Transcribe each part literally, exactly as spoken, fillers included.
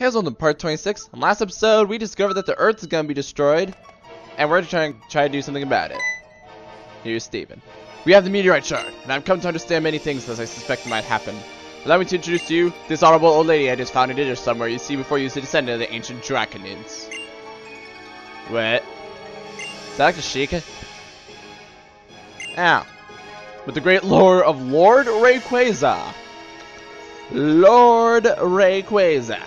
Here's on to part twenty-six. In last episode, we discovered that the Earth is going to be destroyed, and we're trying to try to do something about it. Here's Steven. We have the meteorite shard, and I've come to understand many things as I suspect might happen. Allow me to introduce to you this honorable old lady I just found in Ninja somewhere you see before you is a descendant of the ancient Draconids. What? Is that like a Sheikah? Ow. With the great lore of Lord Rayquaza. Lord Rayquaza.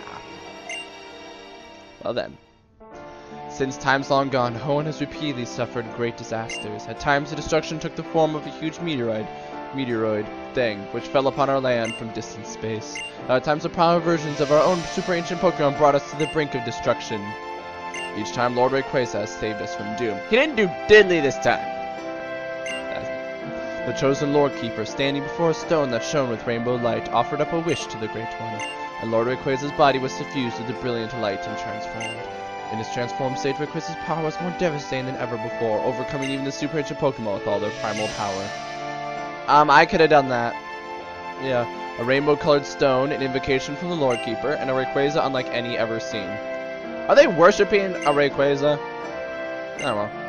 Well then. Since times long gone, Hoenn has repeatedly suffered great disasters. At times the destruction took the form of a huge meteorite, meteoroid thing, which fell upon our land from distant space. Now, at times the primal versions of our own super ancient Pokemon brought us to the brink of destruction. Each time Lord Rayquaza has saved us from doom. He didn't do diddly this time. The chosen Lord Keeper, standing before a stone that shone with rainbow light, offered up a wish to the Great One, and Lord Rayquaza's body was suffused with the brilliant light and transformed. In his transformed state, Rayquaza's power was more devastating than ever before, overcoming even the super ancient Pokemon with all their primal power. Um, I could have done that. Yeah, a rainbow-colored stone, an invocation from the Lord Keeper, and a Rayquaza unlike any ever seen. Are they worshipping a Rayquaza? I don't know.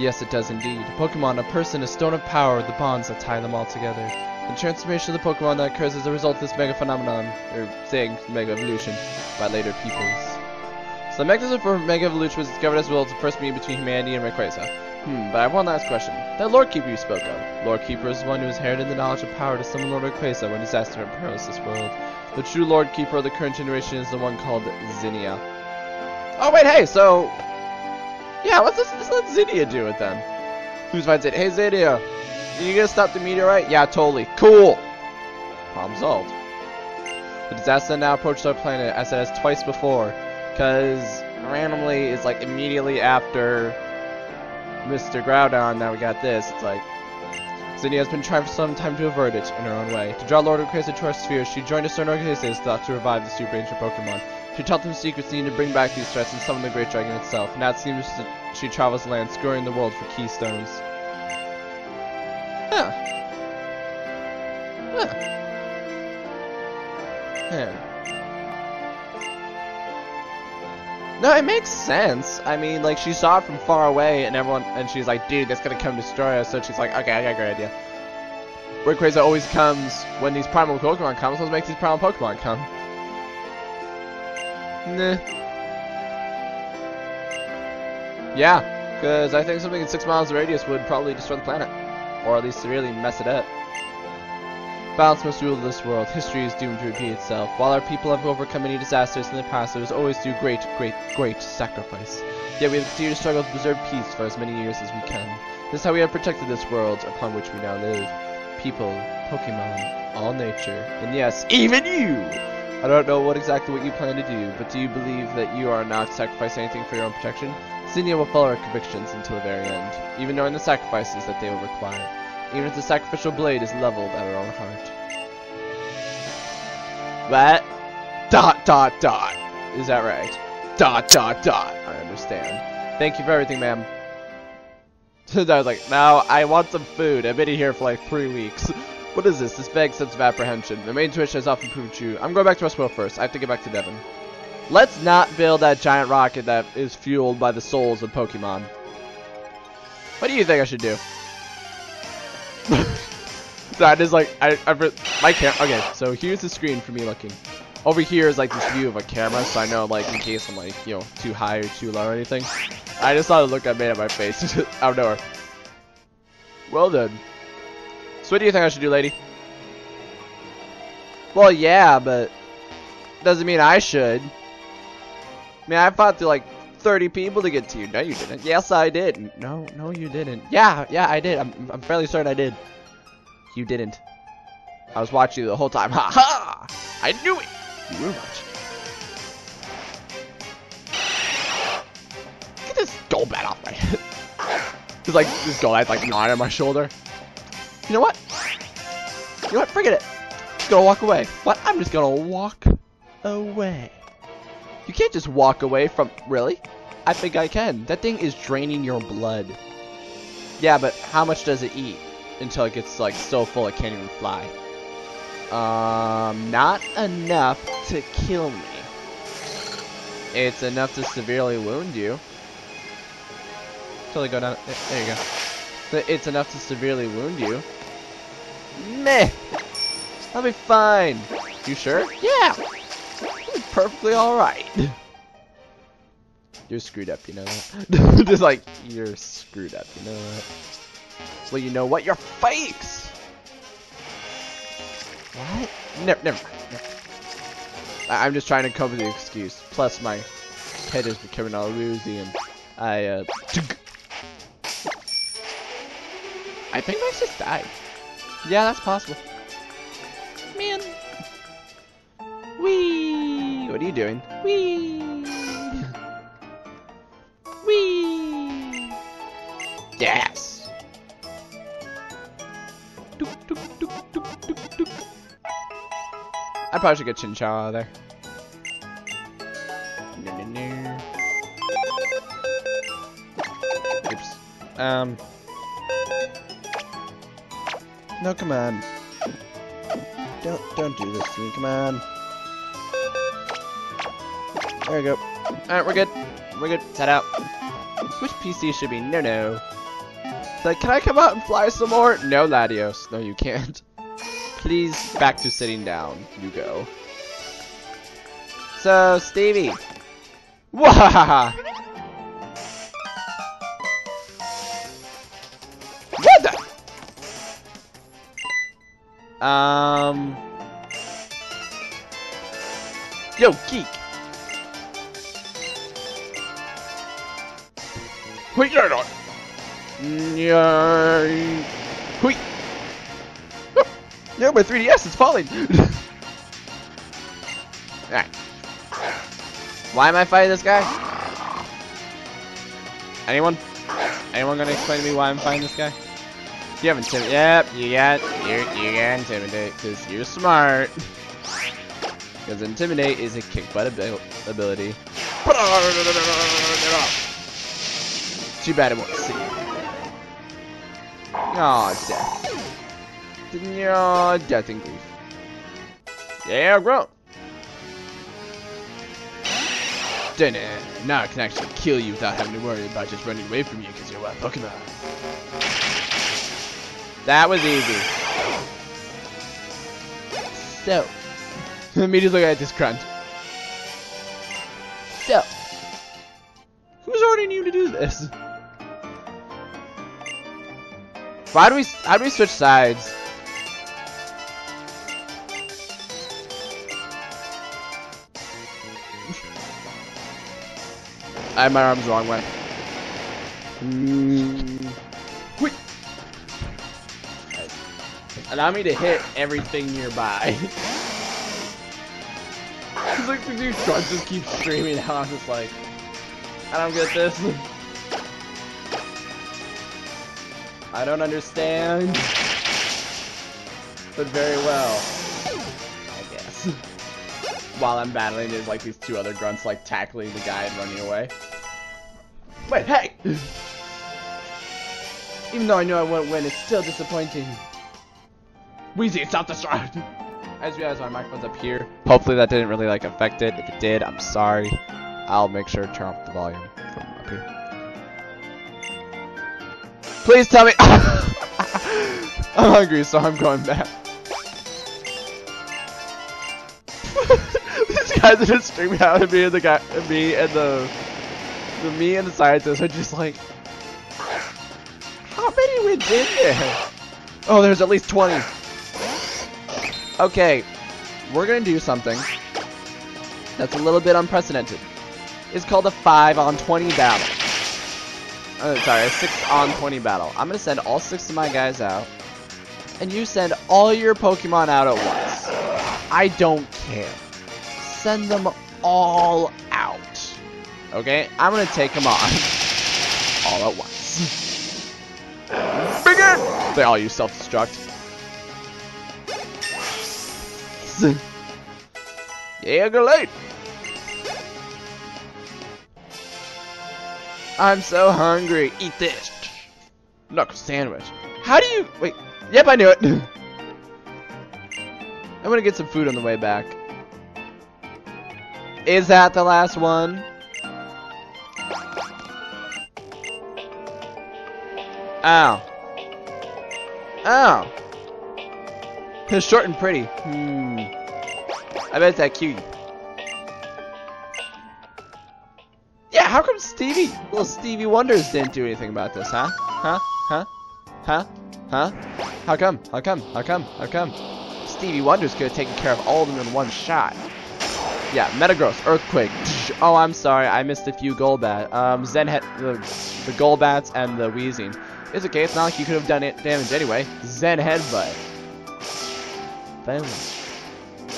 Yes, it does indeed. A Pokemon, a person, a stone of power, the bonds that tie them all together. The transformation of the Pokemon that occurs as a result of this mega phenomenon, or saying mega evolution, by later peoples. So the mechanism for mega evolution was discovered as well as the first meeting between humanity and Rayquaza. Hmm, but I have one last question. That Lord Keeper you spoke of. Lord Keeper is one who has inherited the knowledge of power to summon Lord Rayquaza when disaster imperils this world. The true Lord Keeper of the current generation is the one called Zinnia. Oh wait, hey, so... Yeah, let's, let's let Zinnia do it then. Who's finds it? Hey Zinnia, you gonna stop the meteorite? Yeah, totally. Cool. Problem solved. The disaster now approached our planet as it has twice before, cause randomly is like immediately after Mister Groudon. Now we got this. It's like Zinnia has been trying for some time to avert it in her own way. To draw Lord Rayquaza to our sphere, she joined a certain organization thought to revive the super ancient Pokemon. She taught them secrets needed to bring back these threats and summon the Great Dragon itself. Now it seems that she travels the land, scouring the world for keystones. Huh. Huh. Huh. No, it makes sense. I mean, like, she saw it from far away, and everyone, and she's like, dude, that's gonna come destroy us. So she's like, okay, I got a great idea. Rayquaza always comes when these primal Pokemon come, so it makes these primal Pokemon come. Nah. Yeah, because I think something in six miles radius would probably destroy the planet. Or at least really mess it up. Balance must rule this world. History is doomed to repeat itself. While our people have overcome many disasters in the past, there was always due great, great, great sacrifice. Yet we have continued to struggle to preserve peace for as many years as we can. This is how we have protected this world upon which we now live. People, Pokemon, all nature, and yes, even you! I don't know what exactly what you plan to do, but do you believe that you are not sacrificing anything for your own protection? Zinnia will follow her convictions until the very end, even knowing the sacrifices that they will require, even if the sacrificial blade is leveled at her own heart. What? Dot dot dot. Is that right? Dot dot dot. I understand. Thank you for everything, ma'am. I was like, now I want some food. I've been in here for like three weeks. What is this? This vague sense of apprehension. My main intuition has often proved true. I'm going back to Westworld first. I have to get back to Devon. Let's not build that giant rocket that is fueled by the souls of Pokemon. What do you think I should do? That is like... I, I, my camera... Okay, so here's the screen for me looking. Over here is like this view of a camera, so I know like in case I'm like, you know, too high or too low or anything. I just saw the look I made at my face. Out of nowhere. Well done. So what do you think I should do, lady? Well, yeah, but doesn't mean I should. I mean, I fought through like thirty people to get to you. No, you didn't. Yes, I did. No, no, you didn't. Yeah, yeah, I did. I'm, I'm fairly certain I did. You didn't. I was watching you the whole time. Ha ha! I knew it. You were watching. Get this Golbat off my head. It's like this Golbat's like gnawing on my shoulder. You know what? You know what? Forget it. I'm just gonna walk away. What? I'm just gonna walk away. You can't just walk away from... Really? I think I can. That thing is draining your blood. Yeah, but how much does it eat until it gets like so full it can't even fly? Um, not enough to kill me. It's enough to severely wound you. Totally go down. There you go. It's enough to severely wound you. Meh. I'll be fine. You sure? Yeah. I'm perfectly all right. You're screwed up. You know that. Just like you're screwed up. You know that. Well, you know what? You're fakes. What? Never, never mind. Never. I'm just trying to come up with the excuse. Plus, my head is becoming all woozy, and I, uh... I think Max just died. Yeah, that's possible. Man. Whee! What are you doing? Whee! Whee! Yes! Doop, doop, doop, doop, doop, doop. I probably should get Chinchou out of there. No, no, no. Oops. Um. No, come on. Don't, don't do this to me. Come on. There we go. All right, we're good. We're good. Set out. Which P C should be? No, no. Like, can I come out and fly some more? No, Latios. No, you can't. Please, back to sitting down. You go. So, Stevie. Wahaha! What the? Um. Yo, geek. Wait, you're not. Yeah. Wait. No, my three D S is falling! Alright. Why am I fighting this guy? Anyone? Anyone gonna explain to me why I'm fighting this guy? You have intimidate. Yep, you got. You, you got intimidate, because you're smart. Because intimidate is a kick butt abil ability. Too bad it won't see. Aw, death. Your death and grief. Yeah, bro. Dun it. Now I can actually kill you without having to worry about just running away from you because you're a Pokemon. That was easy. So, immediately I just grunt. So, who's ordering you to do this? Why do we? How do we switch sides? I had my arms the wrong way. Mm. Wait. Allow me to hit everything nearby. It's like the dude just keeps screaming out. I'm just like, I don't get this. I don't understand, but very well, I guess. While I'm battling, there's like these two other grunts like tackling the guy and running away. Wait, hey! Even though I know I won't win, it's still disappointing. Wheezy, it's self-destruct! I just realized my microphone's up here. Hopefully that didn't really like affect it. If it did, I'm sorry. I'll make sure to turn off the volume from up here. Please tell me. I'm hungry, so I'm going back. These guys are just streaming out at me and the guy, and me and the, the me and the scientists are just like, how many wins in there? Oh, there's at least twenty. Okay, we're gonna do something that's a little bit unprecedented. It's called a five on twenty battle. Oh, sorry, a six on twenty battle. I'm going to send all six of my guys out, and you send all your Pokemon out at once. I don't care. Send them all out. Okay? I'm going to take them on all at once. Bigger! They all use self-destruct. Yeah, go late! I'm so hungry. Eat this. Knuckle sandwich. How do you... Wait. Yep, I knew it. I'm gonna get some food on the way back. Is that the last one? Ow. Ow. It's short and pretty. Hmm. I bet it's that cute. Yeah, how come Stevie, little Stevie Wonders didn't do anything about this, huh? Huh? Huh? Huh? Huh? How come? How come? How come? How come? Stevie Wonders could have taken care of all of them in one shot. Yeah, Metagross, Earthquake. Oh, I'm sorry, I missed a few Golbat. Um, Zen had the, the Golbats and the Weezing. It's okay, it's not like you could have done it damage anyway. Zen Headbutt. Boom.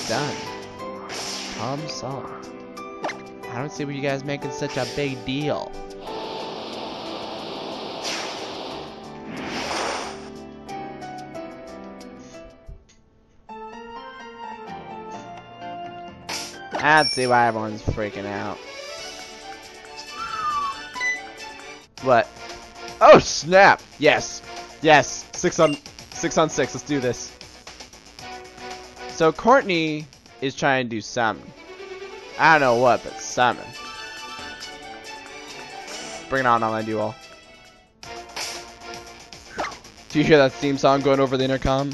Done. Palm salt. I don't see why you guys making such a big deal. I'd see why everyone's freaking out. What? Oh snap! Yes! Yes! Six on six on six, let's do this. So Courtney is trying to do something. I don't know what, but something. Bring it on, online duel. Do you hear that theme song going over the intercom?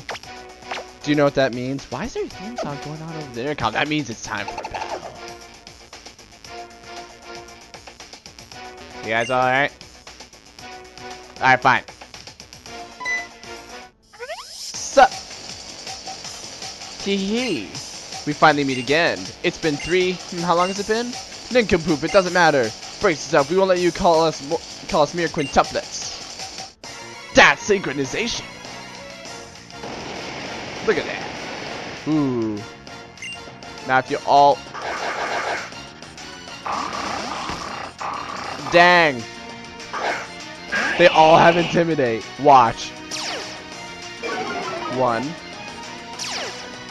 Do you know what that means? Why is there a theme song going on over the intercom? That means it's time for a battle. You guys all right? All right, fine. Sup? Tee-hee. We finally meet again. It's been three. How long has it been? Nincompoop, it doesn't matter. Brace yourself. We won't let you call us call us mere quintuplets. That's synchronization. Look at that. Ooh. Now if you all... Dang. They all have Intimidate. Watch. One.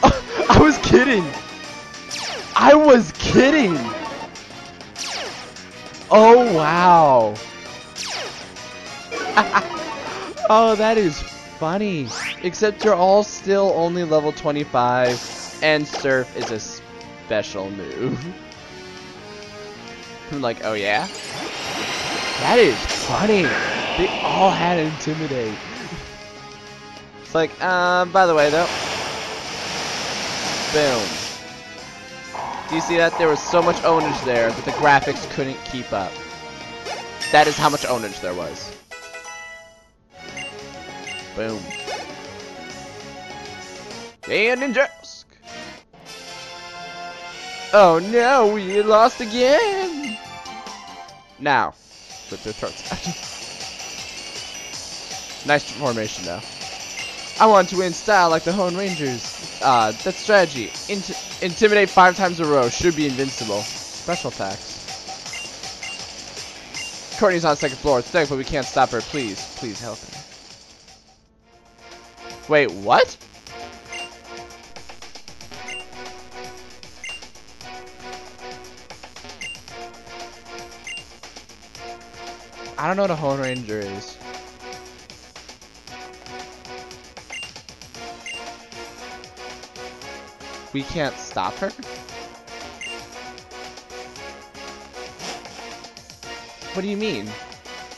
I was kidding. I was kidding. Oh, wow. Oh, that is funny. Except they're all still only level twenty-five, and Surf is a special move. I'm like, oh yeah? That is funny. They all had Intimidate. It's like, um, by the way though. Boom. Do you see that? There was so much ownage there that the graphics couldn't keep up. That is how much ownage there was. Boom. And Ninjask! Oh no, we lost again! Now, flip their turns. Nice formation though. I want to win style like the Hoenn Rangers. Ah, uh, that's strategy. Int intimidate five times in a row. Should be invincible. Special attacks. Courtney's on the second floor. It's sick, but we can't stop her. Please, please help her. Wait, what? I don't know what a Hoenn Ranger is. We can't stop her? What do you mean?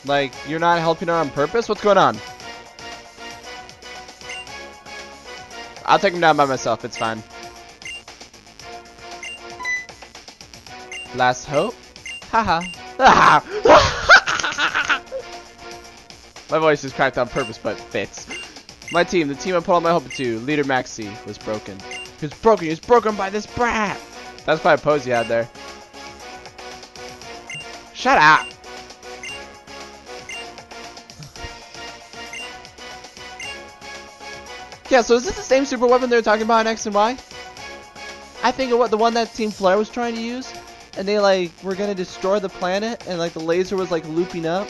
Like, you're not helping her on purpose? What's going on? I'll take him down by myself, it's fine. Last hope? Haha. My voice is cracked on purpose, but fits. My team, the team I put all my hope into, leader Maxie, was broken. He was broken, he was broken by this brat! That's quite a pose you had there. Shut up! Yeah, so is this the same super weapon they were talking about in X and Y? I think it was the one that Team Flare was trying to use, and they like were gonna destroy the planet, and like the laser was like looping up,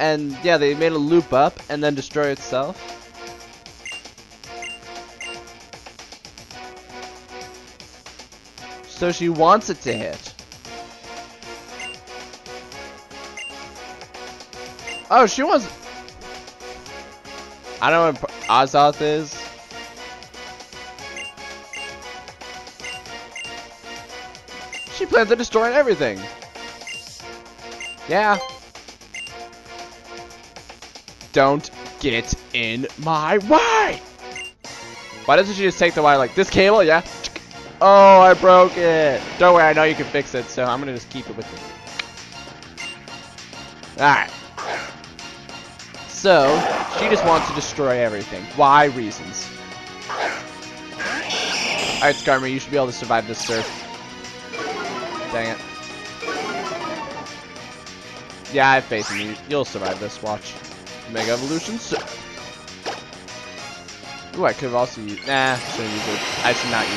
and yeah, they made it loop up and then destroy itself. So she wants it to hit. Oh, she wants. I don't know what Azoth is. She plans on destroying everything. Yeah. Don't get in my way! Why doesn't she just take the wire like this cable? Yeah. Oh, I broke it. Don't worry, I know you can fix it, so I'm gonna just keep it with me. Alright. So, she just wants to destroy everything. Why reasons? Alright, Skarmory, you should be able to survive this surf. Dang it. Yeah, I have faith in you. You'll survive this. Watch. Mega Evolution Surf. Ooh, I could have also used... Nah, shouldn't use it. I should not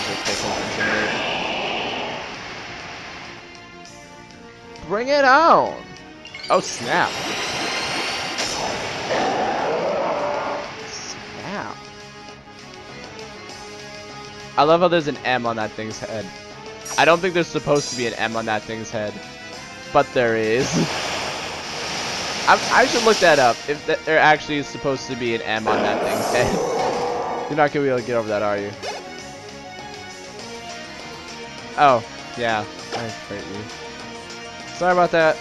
use it. Bring it on! Oh, snap. Snap. I love how there's an M on that thing's head. I don't think there's supposed to be an M on that thing's head. But there is. I, I should look that up. If th there actually is supposed to be an M on that thing's head. You're not going to be able to get over that, are you? Oh, yeah. I hate you. Sorry about that.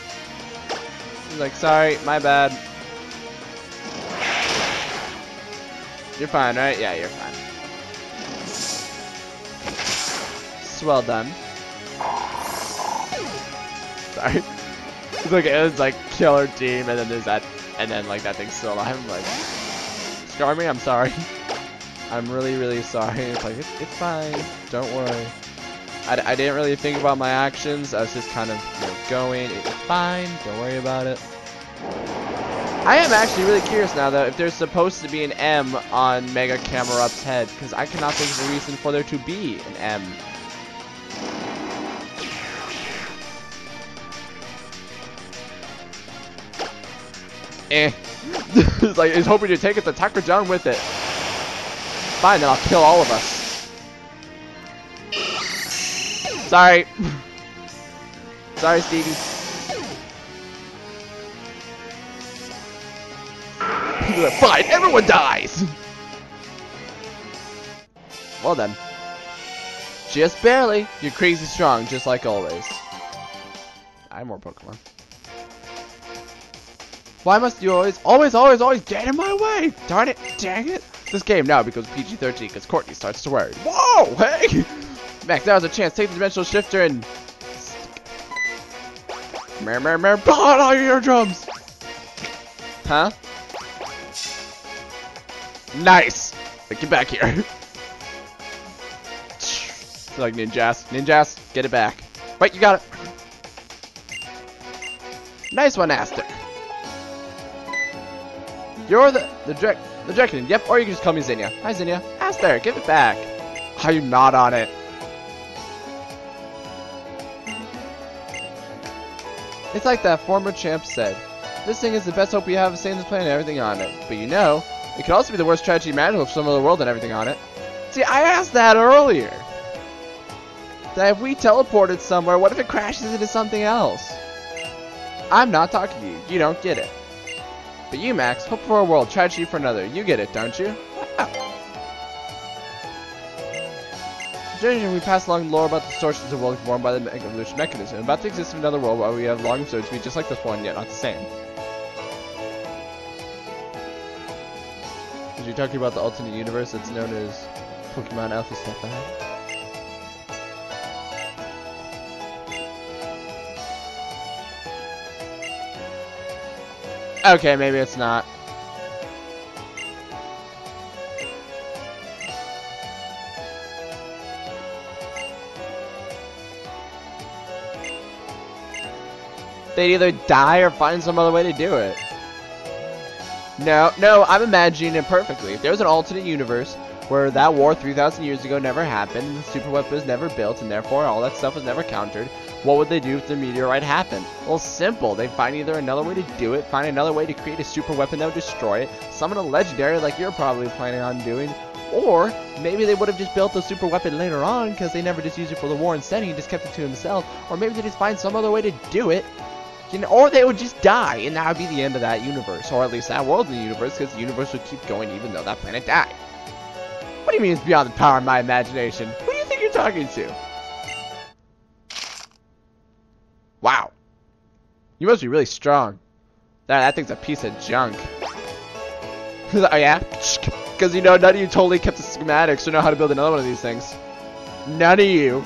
He's like, sorry, my bad. You're fine, right? Yeah, you're fine. It's well done. Sorry. It's like, it was like killer team, and then there's that, and then like that thing's still alive. I'm like, Skarmory, I'm sorry. I'm really, really sorry. It's like, it's, it's fine. Don't worry. I, I didn't really think about my actions. I was just kind of, you know, going. It's fine. Don't worry about it. I am actually really curious now, though, if there's supposed to be an M on Mega Camerup's head, because I cannot think of a reason for there to be an M. Eh. It's like, it's hoping to take its attacker down with it. Fine, then I'll kill all of us. Sorry. Sorry, Stevie. People are fine. Everyone dies. Well done. Just barely. You're crazy strong, just like always. I have more Pokemon. Why must you always, always, always, always get in my way? Darn it. Dang it. This game now becomes P G thirteen because Courtney starts to worry. Whoa, hey. Max, now's a chance. Take the dimensional shifter and... Mer, mer, mer, blow out all your eardrums! Huh? Nice! Like, get back here. It's like Ninjask. Ninjask, get it back. Wait, you got it. Nice one, Aster. You're the... The direct... The direction. Yep, or you can just call me Zinnia. Hi, Zinnia. Aster, give it back. How you not on it? It's like that former champ said. This thing is the best hope we have of saving the planet and everything on it. But you know, it could also be the worst tragedy imaginable for some other world and everything on it. See, I asked that earlier. That if we teleported somewhere, what if it crashes into something else? I'm not talking to you. You don't get it. But you, Max, hope for a world, tragedy for another. You get it, don't you? We pass along lore about the sources of the world formed by the evolution mechanism, about the existence of another world where we have long observed to be just like this one, yet not the same. Because you're talking about the alternate universe that's known as Pokemon Alpha Sapphire. Okay, maybe it's not. They'd either die or find some other way to do it. No, no, I'm imagining it perfectly. If there was an alternate universe where that war three thousand years ago never happened, and the super weapon was never built, and therefore all that stuff was never countered, what would they do if the meteorite happened? Well, simple. They'd find either another way to do it, find another way to create a super weapon that would destroy it, summon a legendary like you're probably planning on doing, or maybe they would have just built a super weapon later on because they never just used it for the war instead, he just kept it to himself, or maybe they just find some other way to do it. You know, or they would just die, and that would be the end of that universe, or at least that world in the universe, because the universe would keep going even though that planet died. What do you mean it's beyond the power of my imagination? Who do you think you're talking to? Wow. You must be really strong. Nah, that thing's a piece of junk. Oh yeah? Because you know, none of you totally kept the schematics to know how to build another one of these things. None of you.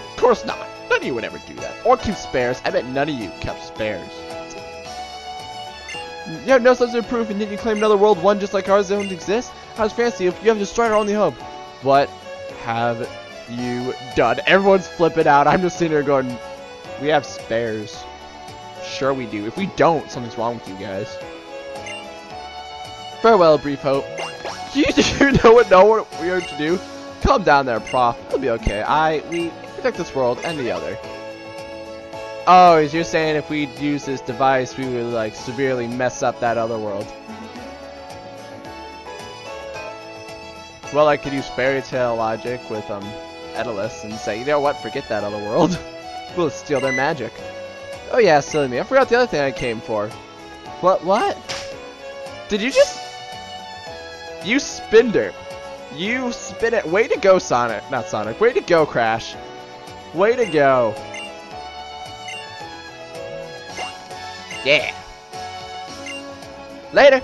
Of course not. None of you would ever do that. Or keep spares. I bet none of you kept spares. You have no substantive proof, and didn't you claim another world, one just like ours, doesn't exist? How's fancy if you haven't destroyed our only hope? What have you done? Everyone's flipping out. I'm just sitting here going, we have spares. Sure we do. If we don't, something's wrong with you guys. Farewell, Brief Hope. Do you, do you know what, know what we are to do? Calm down there, Prof. It'll be okay. I, we protect this world and the other. Oh, as you're saying, if we use this device, we would like severely mess up that other world. Well, I could use fairy tale logic with um, Edelus and say, you know what? Forget that other world. We'll steal their magic. Oh yeah, silly me. I forgot the other thing I came for. What? What? Did you just? You spinder. You spin it. Way to go, Sonic. Not Sonic. Way to go, Crash. Way to go. Yeah. Later.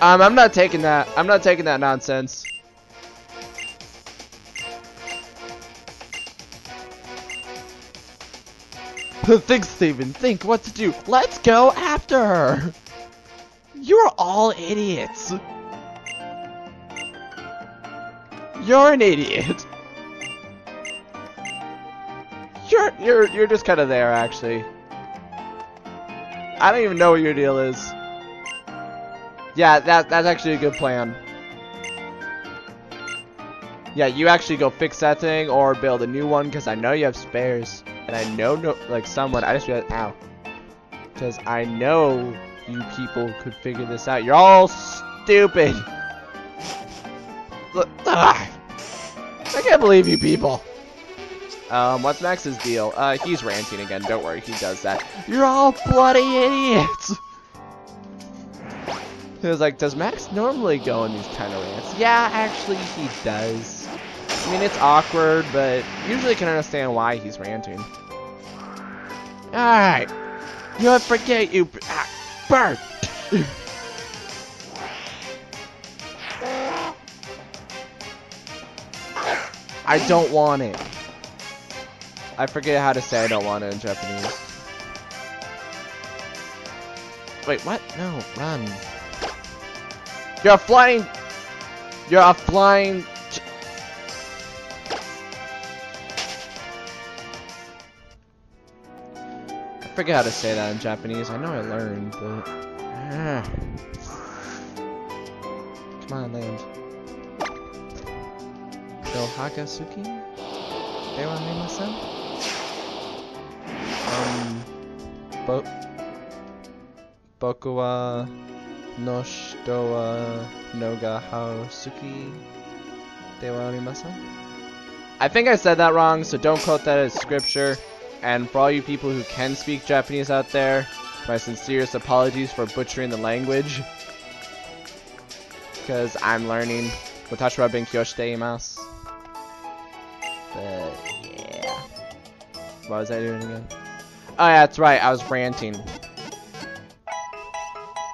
Um, I'm not taking that. I'm not taking that nonsense. Think, Steven. Think what to do. Let's go after her. You're all idiots. You're an idiot. You're you're you're just kind of there, actually. I don't even know what your deal is. Yeah, that that's actually a good plan. Yeah, you actually go fix that thing or build a new one, because I know you have spares. And I know, no, like, someone, I just realized, ow. Because I know you people could figure this out. You're all stupid. Look, ah, I can't believe you people. Um, what's Max's deal? Uh, he's ranting again. Don't worry, he does that. You're all bloody idiots! He was like, does Max normally go on these kind of rants? Yeah, actually, he does. I mean, it's awkward, but usually can understand why he's ranting. Alright. You know, I forget you... Ah, burn! I don't want it. I forget how to say I don't want it in Japanese. Wait, what? No, run. You're a flying... You're a flying... I forget how to say that in Japanese. I know I learned, but... Ah. Come on, land. Dohagasuki? They want to name myself? Um, bo Boku wa no shito wa no ga haosuki dewa arimasu? I think I said that wrong, so don't quote that as scripture. And for all you people who can speak Japanese out there, my sincerest apologies for butchering the language. Because I'm learning. Watashi wa benkyou shite imasu. But yeah. What was I doing again? Oh yeah, that's right, I was ranting.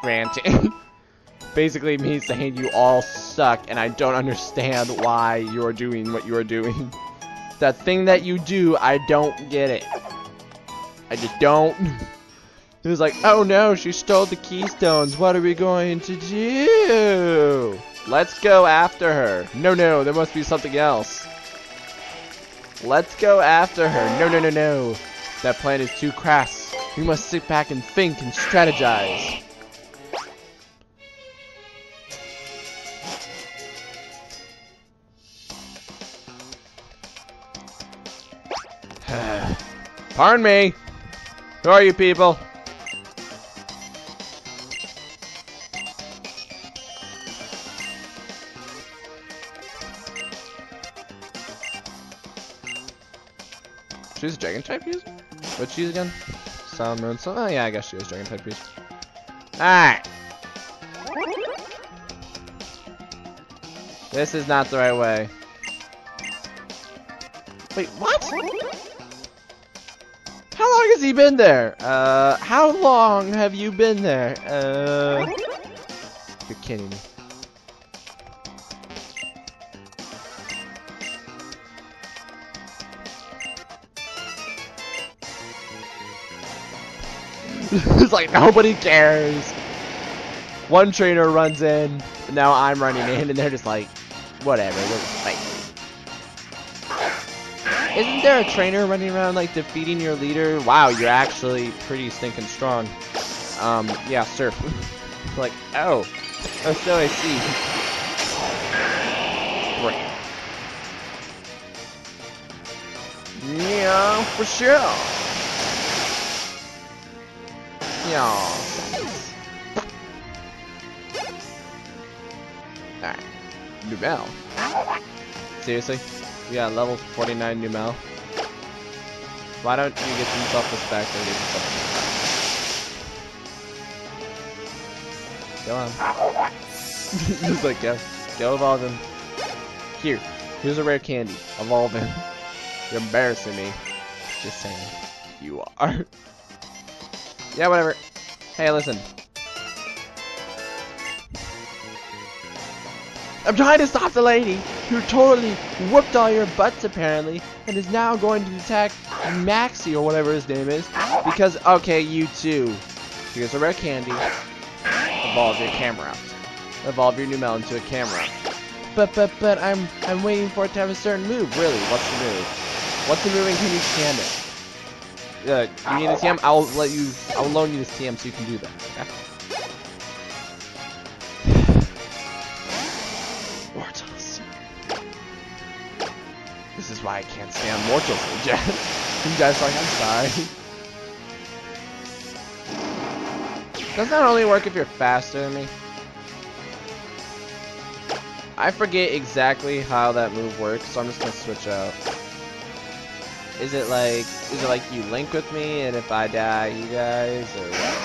Ranting. Basically means saying you all suck and I don't understand why you're doing what you're doing. That thing that you do, I don't get it. I just don't. It was like, oh no, she stole the keystones. What are we going to do? Let's go after her. No, no, there must be something else. Let's go after her. No, no, no, no. That plan is too crass. We must sit back and think and strategize. Pardon me. Who are you people? She's a dragon type user? What's she again? Salamence. Oh yeah, I guess she is dragon type user. Alright. This is not the right way. Wait, what? How long has he been there? Uh, how long have you been there? Uh, you're kidding me. It's like nobody cares. One trainer runs in, and now I'm running in, and they're just like, whatever, we're fighting. Isn't there a trainer running around like defeating your leader? Wow, you're actually pretty stinking strong. Um, yeah, sir. Like, oh, oh, so I see. Great. Yeah, for sure. Alright. Numel. Seriously? We got level forty-nine Numel. Why don't you get some self-respect and get some self-respect? Go on. Just like, yeah. Go evolve him. Here. Here's a rare candy. Evolve him. You're embarrassing me. Just saying. You are. Yeah, whatever. Hey, listen. I'm trying to stop the lady who totally whooped all your butts, apparently, and is now going to attack Maxie or whatever his name is. Because, okay, you too. Here's a rare candy. Evolve your Camerupt. Evolve your Numel into a Camerupt. But, but, but, I'm, I'm waiting for it to have a certain move. Really, what's the move? What's the move and can you stand it? Uh, you need a T M? I'll let you. I'll loan you this T M so you can do that. Okay? Mortals. This is why I can't stand mortals, Jess. You guys are like, I'm sorry. Doesn't that only work if you're faster than me? I forget exactly how that move works, so I'm just gonna switch out. Is it like, is it like you link with me, and if I die, you guys, or what?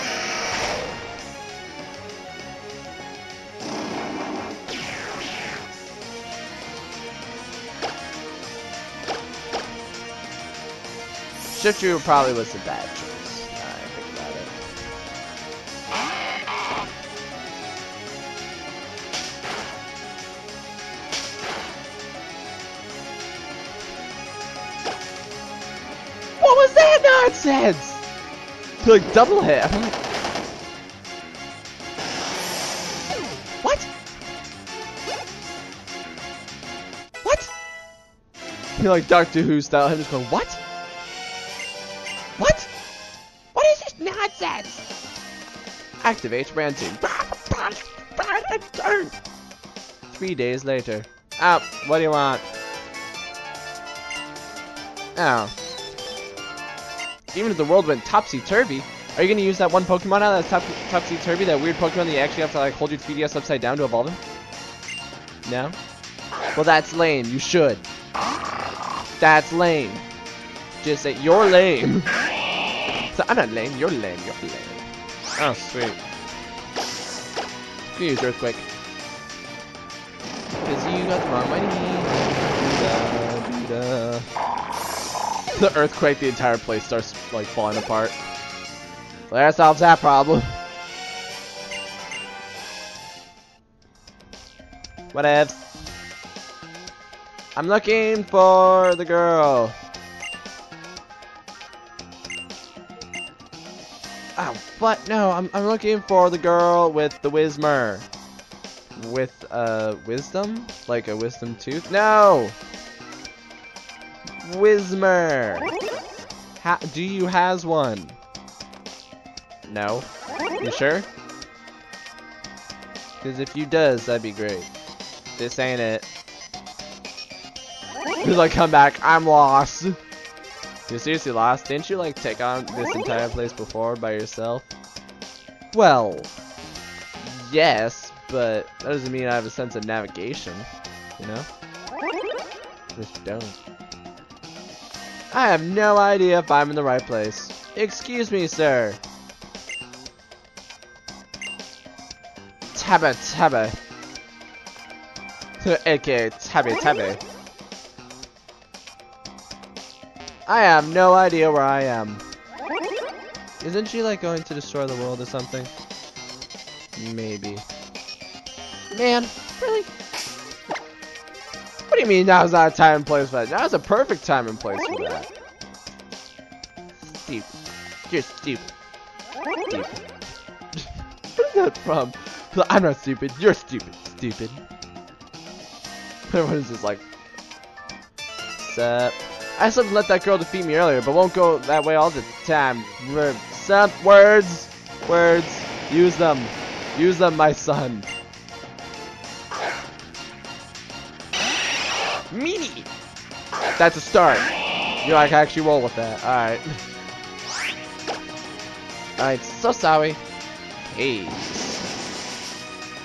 Shiftry probably was a bad choice. Now I think about it. Nonsense! Like, double hit. What? What? You're like Doctor Who style. I'm just going, what? What? What is this nonsense? Activate ranting. Three days later. Oh, what do you want? Oh. Even if the world went topsy-turvy, are you going to use that one Pokemon now that's top topsy-turvy, that weird Pokemon that you actually have to like hold your three D S upside down to evolve him? No? Well, that's lame. You should. That's lame. Just say, you're lame. So I'm not lame. You're lame. You're lame. Oh, sweet. You can use Earthquake. Because you got the wrong money. Da, da. The earthquake, the entire place starts like falling apart. Well, that solves that problem. Whatevs. I'm looking for the girl. Oh, what? No, I'm I'm looking for the girl with the Whismur. With uh wisdom, like a wisdom tooth. No. Whismur, ha do you has one? No. You sure? Because if you does, that'd be great. This ain't it. He's like, come back. I'm lost. You're seriously lost? Didn't you like take on this entire place before by yourself? Well, yes, but that doesn't mean I have a sense of navigation. You know? Just don't. I have no idea if I'm in the right place. Excuse me, sir. Tabba Tabba. A K A Tabby Tabby. I have no idea where I am. Isn't she like going to destroy the world or something? Maybe. Man, really? What do you mean now's not a time and place for that? Now's a perfect time and place for that. Stupid. You're stupid. Stupid. Where's that from? I'm not stupid. You're stupid. Stupid. Everyone's just like, sup. I still let that girl defeat me earlier, but won't go that way all the time. Sup, words. Words. Use them. Use them, my son. Meanie. That's a start. You know, I can actually roll with that. Alright. Alright, so sorry. Hey.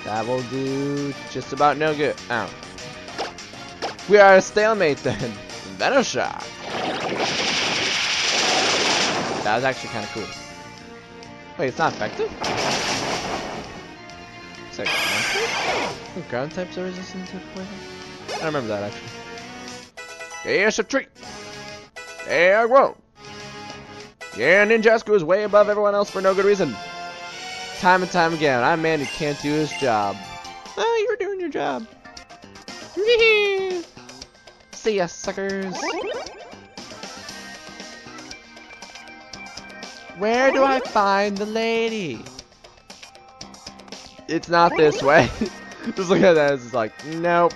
That will do just about no good. Ow. We are a stalemate then. Venoshock. That was actually kind of cool. Wait, it's not effective? It's like ground types are resistant to poison. I don't remember that actually. Here's a treat. Yeah, grow. Yeah, Ninjask is way above everyone else for no good reason. Time and time again, I'm a man who can't do his job. Oh, you were doing your job. See ya, suckers. Where do I find the lady? It's not this way. Just look at that. It's just like, nope,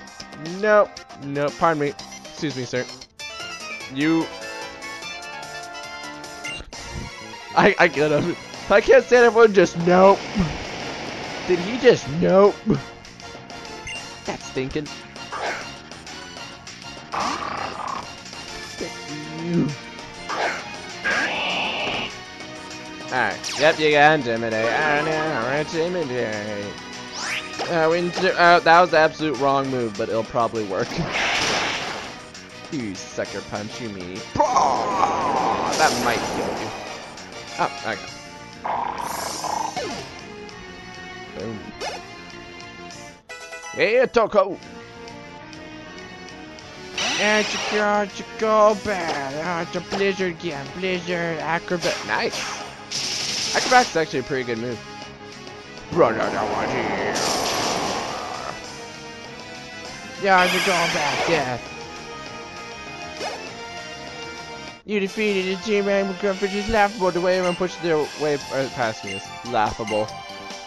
nope, nope. Pardon me. Excuse me, sir. You. I I get him. I can't stand everyone just nope. Did he just nope? That's stinking. Alright, yep, you got intimidate. I know, intimidate. Uh, we inti uh, that was the absolute wrong move, but it'll probably work. You sucker punch, you meanie. That might kill you. Oh, I got it. Boom. Yeah, Torkoal! And you got to go back. It's a Blizzard again. Blizzard, Acrobat. Nice. Acrobat's actually a pretty good move. Run out of one here. Yeah, you're going back, yeah. You defeated a G-Man with comfort is laughable. The way everyone pushed their way past me is laughable.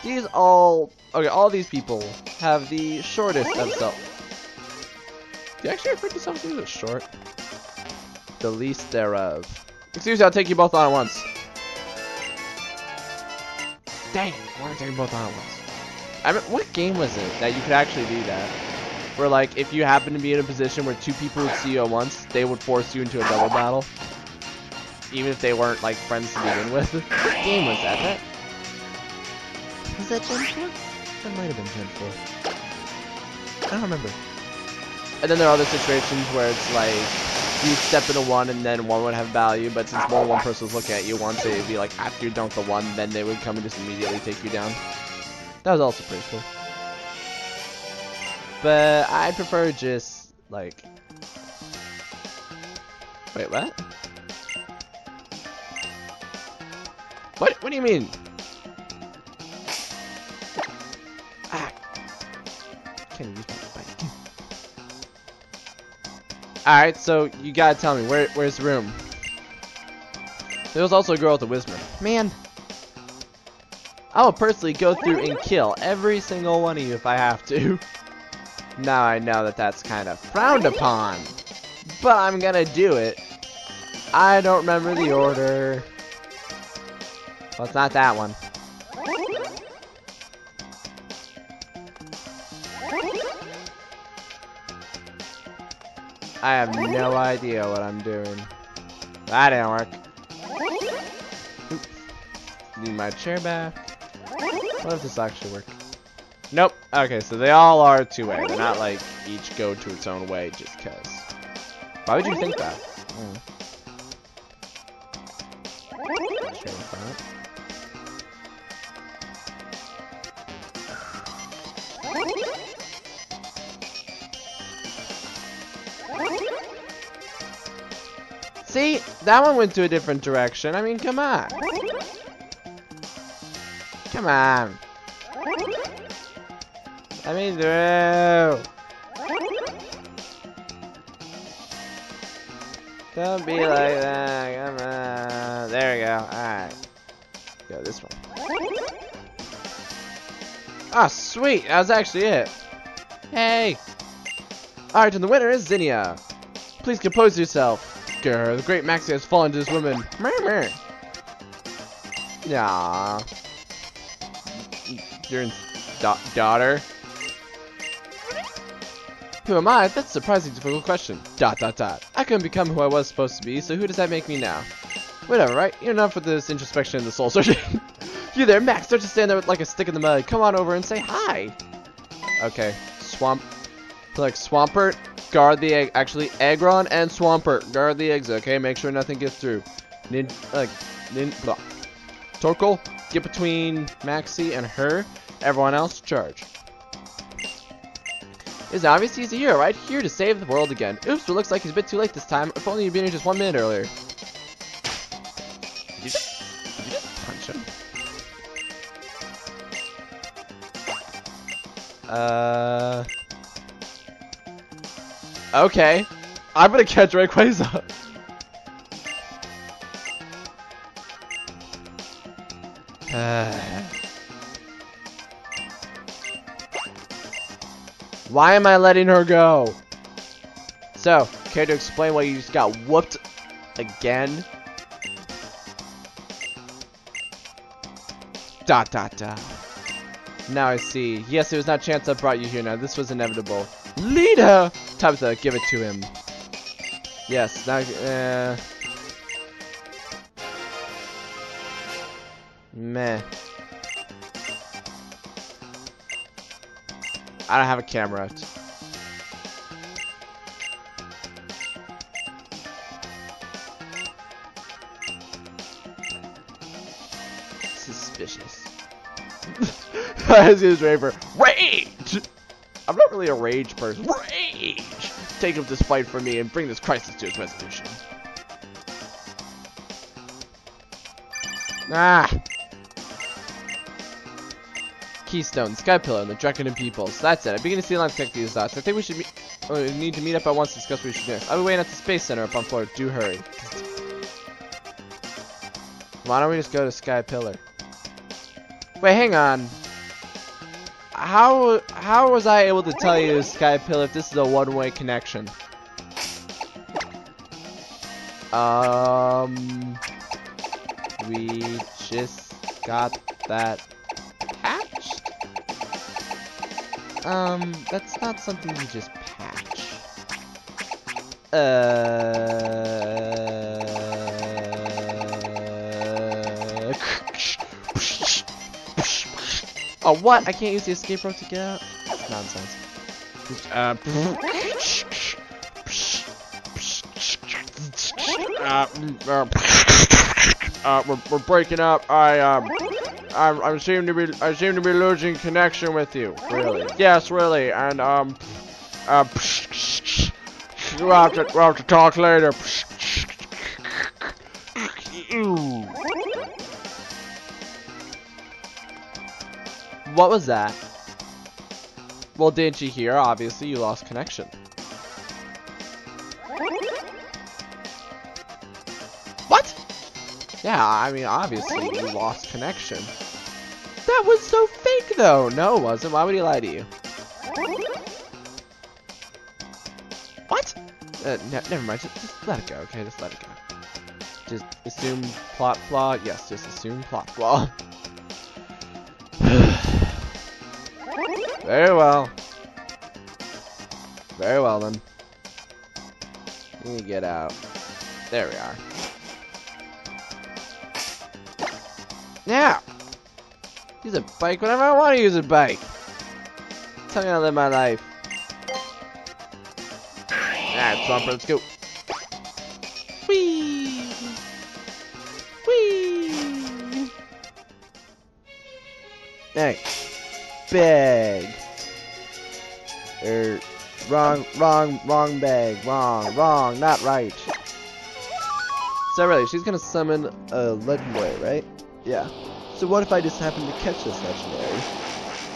These all... Okay, all these people have the shortest of self. Do you actually refer to something that's short? The least thereof. Excuse me, I'll take you both on at once. Dang it, why don't I take you both on at once? I mean, what game was it that you could actually do that? Where, like, if you happen to be in a position where two people would see you at once, they would force you into a double battle? Even if they weren't, like, friends to begin with? What game was that? that? Was that Gen four? That might have been Gen four. I don't remember. And then there are other situations where it's like, you step into one and then one would have value, but since more than one person was looking at you once, it would be like, after you dunk the one, then they would come and just immediately take you down. That was also pretty cool. But I prefer just, like... Wait, what? What? What do you mean? Ah. Can't use my bike. Alright, so you gotta tell me, where, where's the room? There was also a girl with a Whismur. Man! I will personally go through and kill every single one of you if I have to. Now I know that that's kind of frowned upon. But I'm gonna do it. I don't remember the order. Well, it's not that one. I have no idea what I'm doing. That didn't work. Oops. Need my chair back. What if this actually works? Nope. Okay, so they all are two-way. They're not like each go to its own way just cause. Why would you think that? Mm. See, that one went to a different direction. I mean, come on. Come on. Let me through. Don't be like that. Come on. There we go. Alright. Go this one. Ah, oh, sweet. That was actually it. Hey. Alright, and the winner is Zinnia. Please compose yourself. Grr, the great Maxie has fallen to this woman. Murmur. Nah. Your da daughter? Who am I? That's a surprisingly difficult question. Dot dot dot. I couldn't become who I was supposed to be, so who does that make me now? Whatever, right? You're enough with this introspection and the soul searching. You there, Max. Don't just stand there with like a stick in the mud. Come on over and say hi. Okay. Swamp. Like Swampert, guard the egg. Actually, Aggron and Swampert, guard the eggs. Okay, make sure nothing gets through. Nin, like, nin, blah. Torkoal, get between Maxie and her. Everyone else, charge. It's obvious he's a hero, right? Here to save the world again. Oops, but looks like he's a bit too late this time. If only you'd been here just one minute earlier. Did you just, did you just punch him? Uh. Okay, I'm gonna catch Rayquaza. Why am I letting her go? So, care to explain why you just got whooped again? Dot dot dot. Now I see. Yes, it was not chance I brought you here. Now this was inevitable. Leader! Time to give it to him. Yes, now, uh... Meh. I don't have a camera. Suspicious. I see this raver. Rage! I'm not really a rage person. Rage! Take up this fight for me and bring this crisis to its resolution. Ah! Keystone, Sky Pillar, and the Draconin peoples. That's it. I begin to see a line connect these dots. I think we should meet. Oh, we need to meet up at once to discuss what we should do next. I'll be waiting at the Space Center up on floor. Do hurry. Why don't we just go to Sky Pillar? Wait, hang on. How how was I able to tell you, Sky Pillar, if this is a one-way connection? Um, we just got that patched. Um, that's not something you just patch. Uh. Oh, what? I can't use the escape rope to get out? That's nonsense. Uh, uh, uh, we're, we're breaking up. I, um, I, I seem to be, I seem to be losing connection with you. Really? Yes, really. And, um, uh, we'll have to, we'll have to talk later. What was that? Well, didn't you hear? Obviously, you lost connection. What? Yeah, I mean, obviously, you lost connection. That was so fake, though. No, it wasn't. Why would he lie to you? What? Uh, ne never mind. Just, just let it go, okay? Just let it go. Just assume plot flaw. Yes, just assume plot flaw. Very well. Very well, then. Let me get out. There we are. Now! Use a bike whenever I want to use a bike! Tell me how to live my life. Alright, Swampert, let's go. Whee! Whee! Hey. Bag. Er, wrong, wrong, wrong bag. Wrong, wrong, not right. So really, she's gonna summon a legendary, right? Yeah. So what if I just happen to catch this legendary?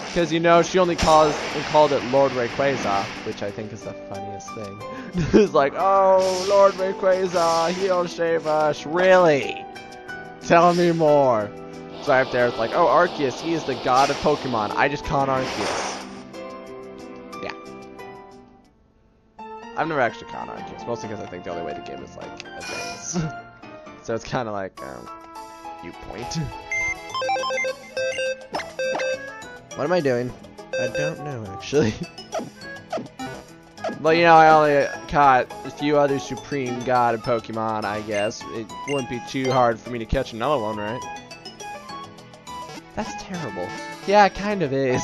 Because, you know, she only calls and called it Lord Rayquaza, which I think is the funniest thing. It's like, oh, Lord Rayquaza, he'll shave us, really? Tell me more. So up there, it's like, oh, Arceus, he is the god of Pokemon. I just caught Arceus. Yeah. I've never actually caught Arceus, mostly because I think the only way to game is, like, advance. So it's kind of like, um, you point. What am I doing? I don't know, actually. Well, you know, I only caught a few other Supreme God of Pokemon, I guess. It wouldn't be too hard for me to catch another one, right? That's terrible. Yeah, it kind of is.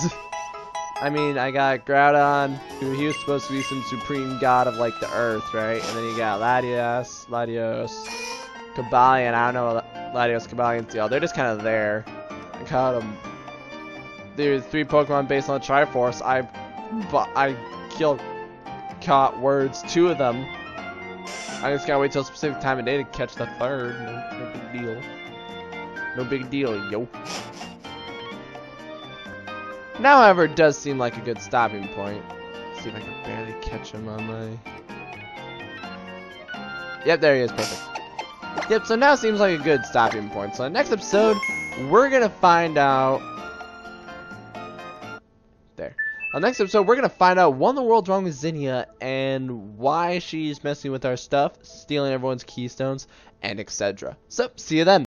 I mean, I got Groudon, who he was supposed to be some Supreme God of, like, the Earth, right? And then you got Latias, Latios, Cobalion. I don't know Latios, Cobalion, y'all. They're just kind of there. I caught them. There's three Pokemon based on the Triforce. I, but I killed, caught words, two of them. I just gotta wait till a specific time of day to catch the third. No, no big deal. No big deal, yo. Now, however, it does seem like a good stopping point. Let's see if I can barely catch him on my. Yep, there he is, perfect. Yep, so now it seems like a good stopping point. So in the next episode, we're gonna find out. On the next episode, we're going to find out what in the world's wrong with Zinnia and why she's messing with our stuff, stealing everyone's keystones, and et cetera. So, see you then.